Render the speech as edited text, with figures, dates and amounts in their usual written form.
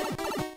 You